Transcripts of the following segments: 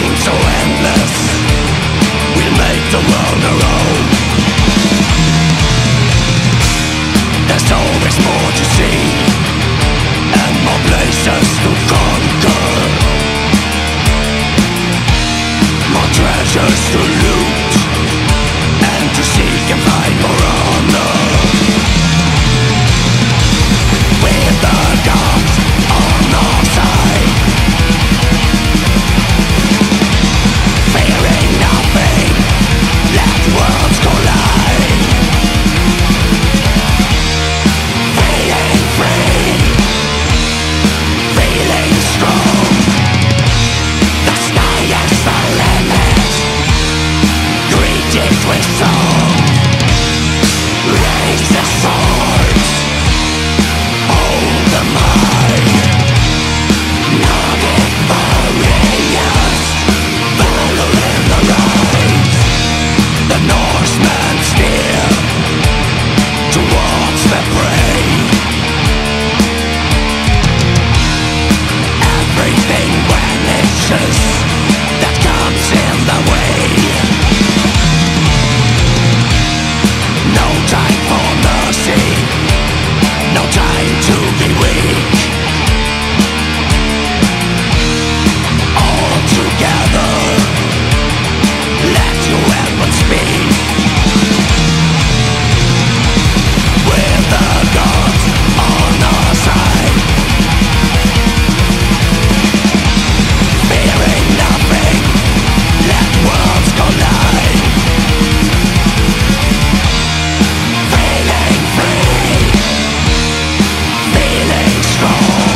seems so endless. We'll make the world our own. There's always more to see and more places to conquer, more treasures to loot and to seek and find more honor. With the gods on our side, fearing nothing, let worlds collide. Feeling free, feeling strong, the sky is the limit, greeted with song. Raise the swords, hold the might, not if various valor in the right. The Norsemen steer towards the prey. Everything vanishes that comes in the way. No time for mercy, no time to be weak. All together, let your weapons speak. With the gods on our side, fearing nothing, let worlds collide. Feeling free, feeling strong,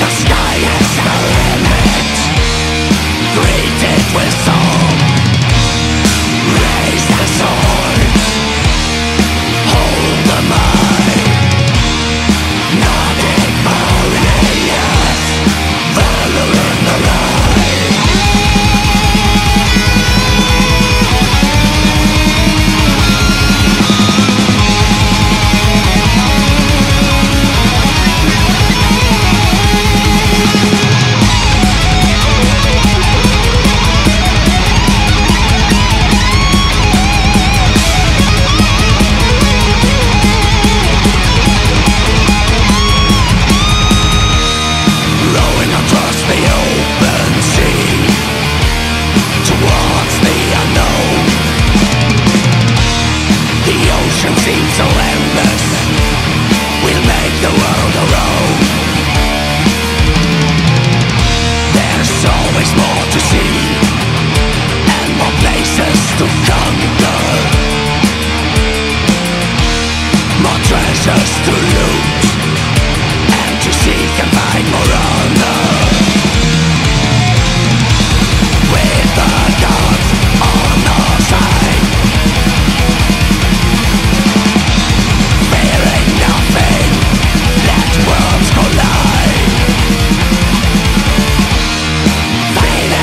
the sky is the limit, greeted with song. Raise the sword, hold the might, not ignorant, valor in the right. Hey,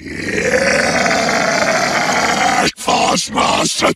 Yeah, Force Master.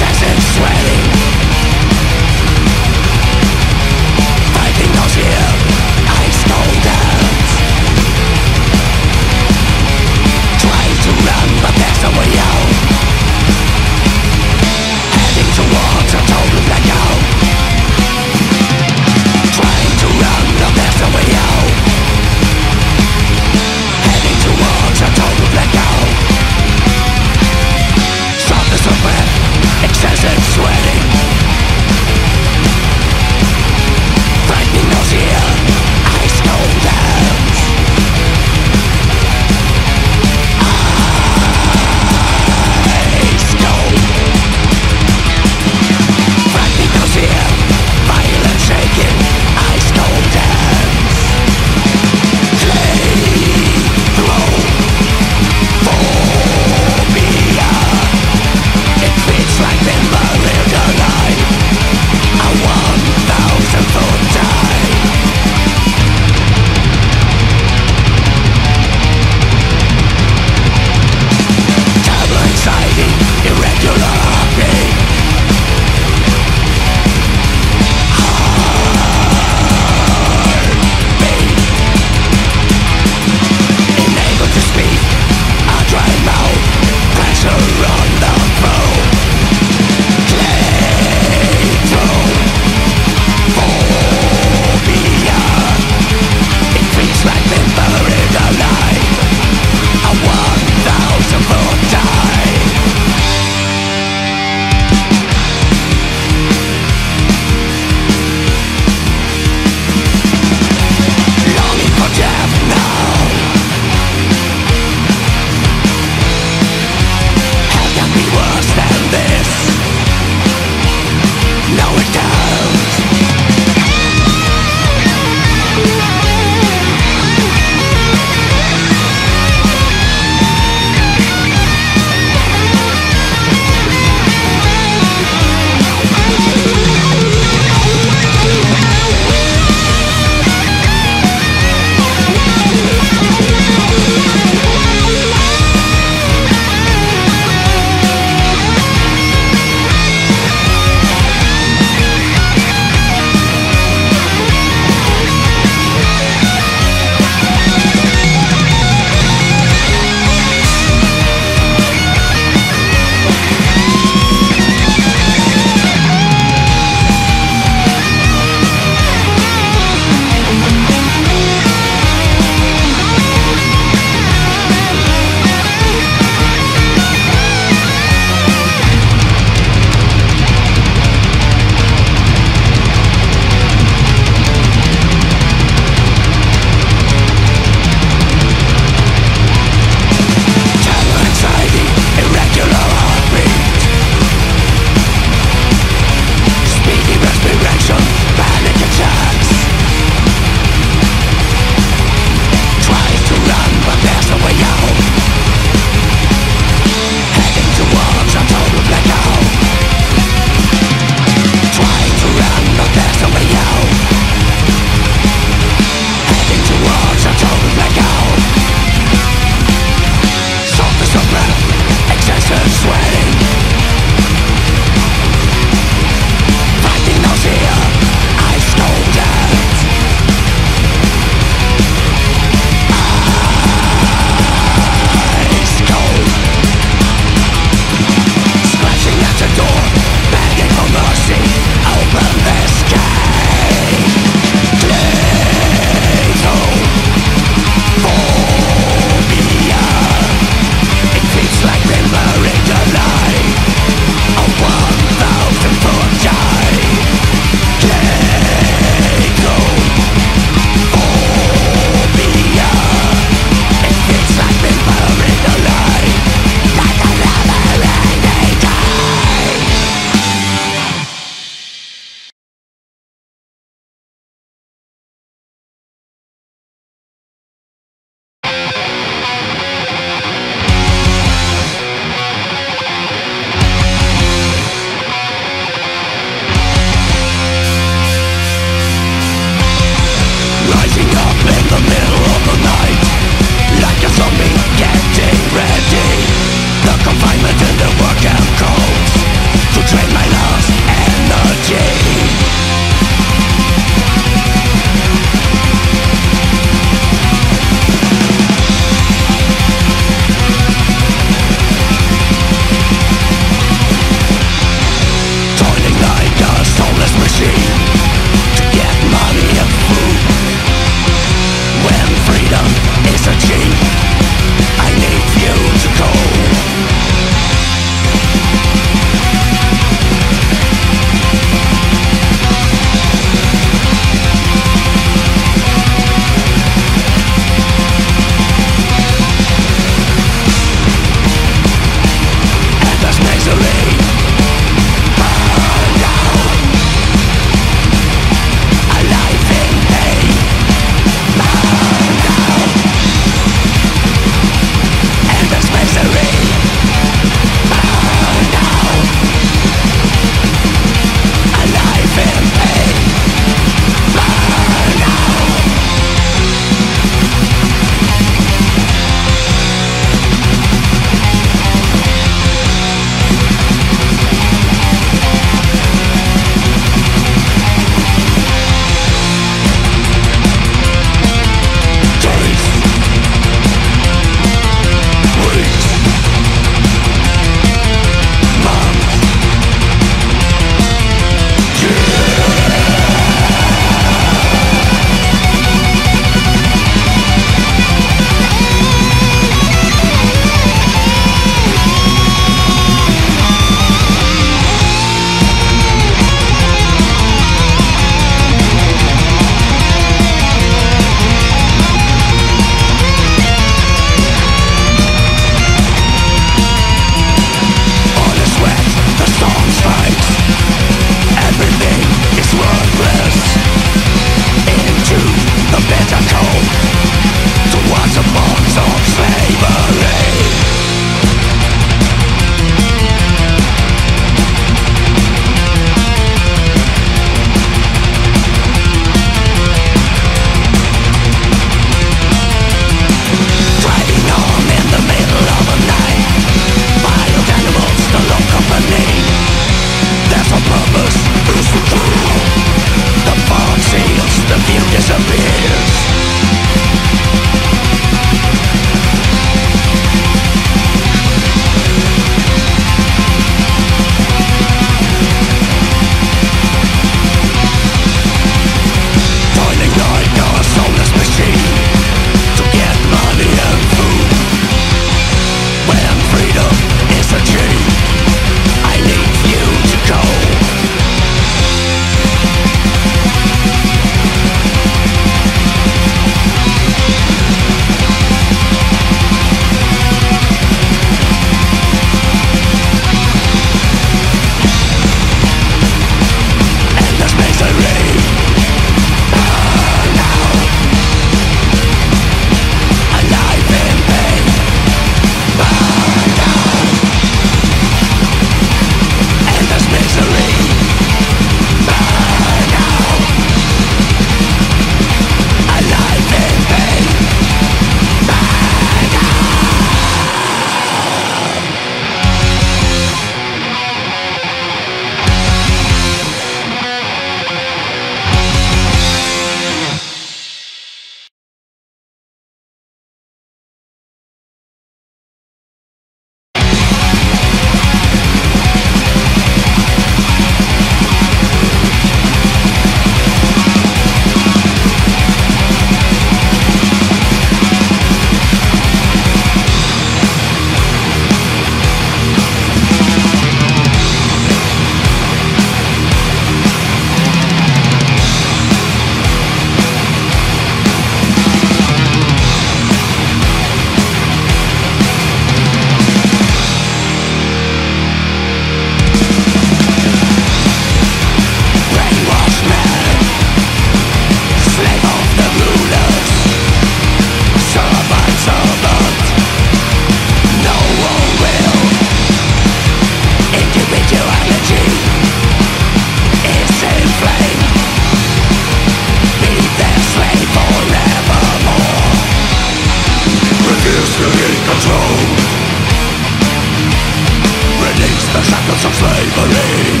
slavery.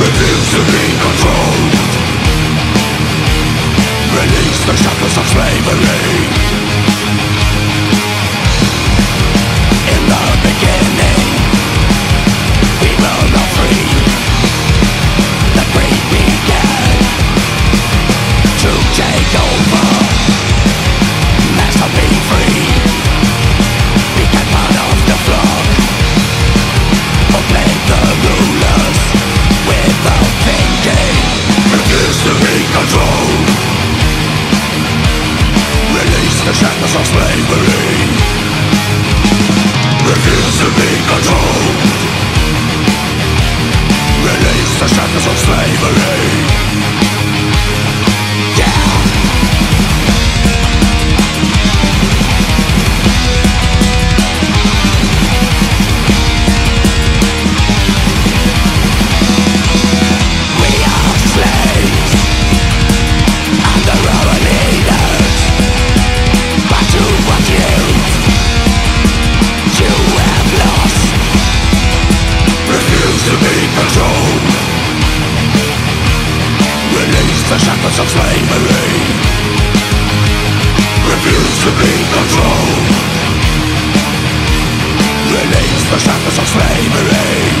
Refuse to be controlled. Release the shackles of slavery. In the beginning, we were not free. The greed began to take over. Man shall be free. Became part of the flock. Obeyed the rulers without thinking. Refused to be controlled. Release the shackles of slavery. Refused to be controlled. Release the shackles of slavery. The shackles of slavery. Refuse to be controlled. Release the shackles of slavery.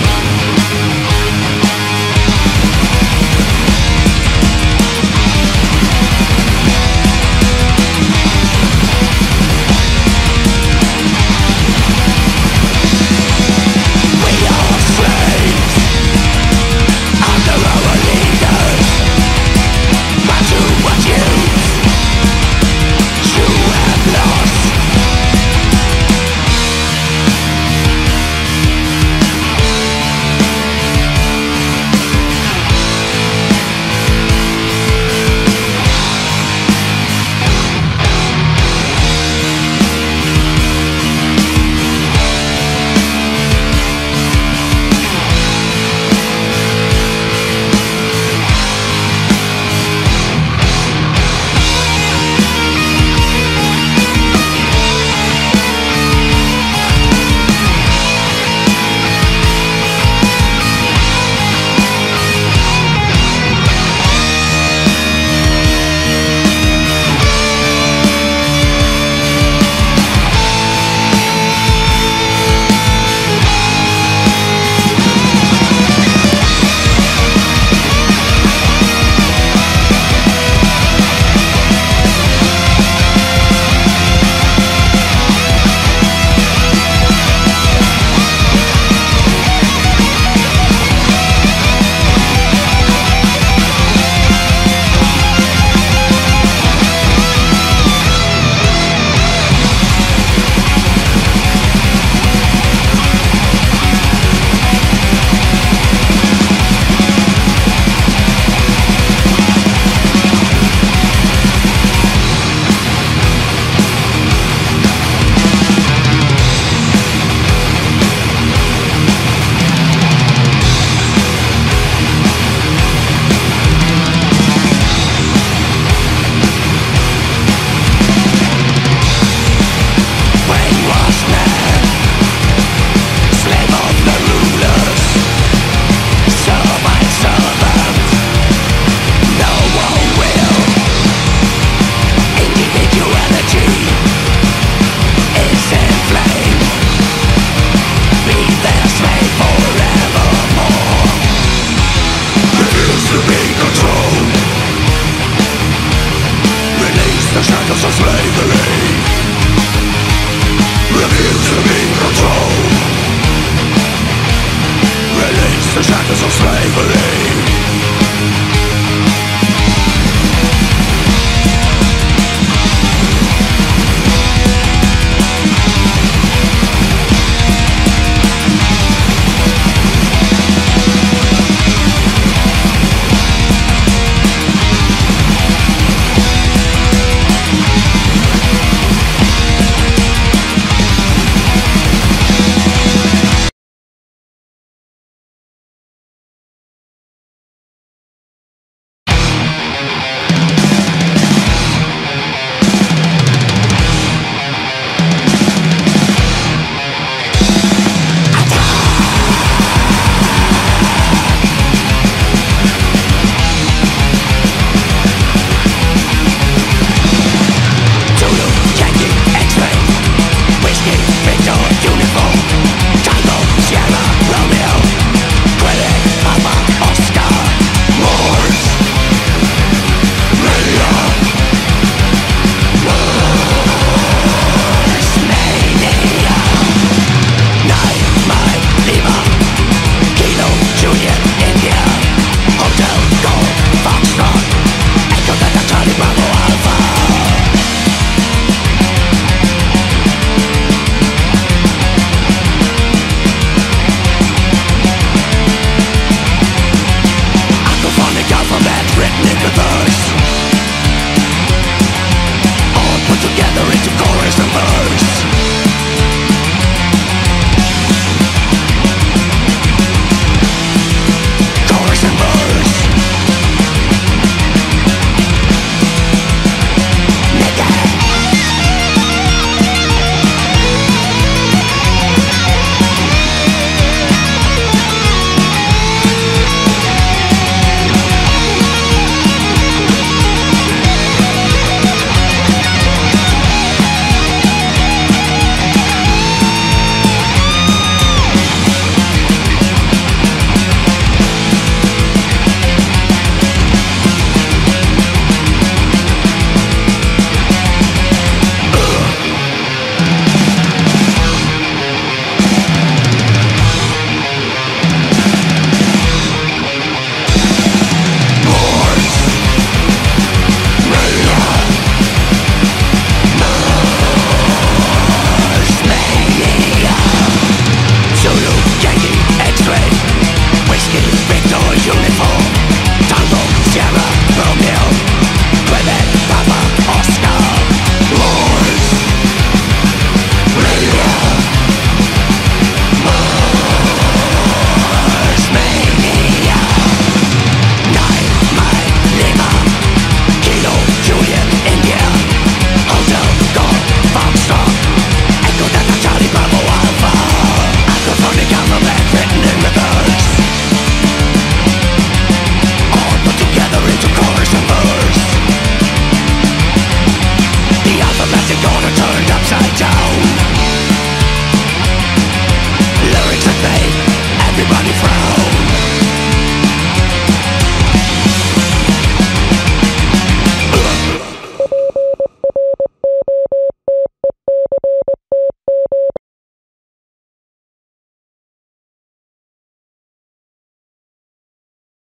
The shackles of slavery.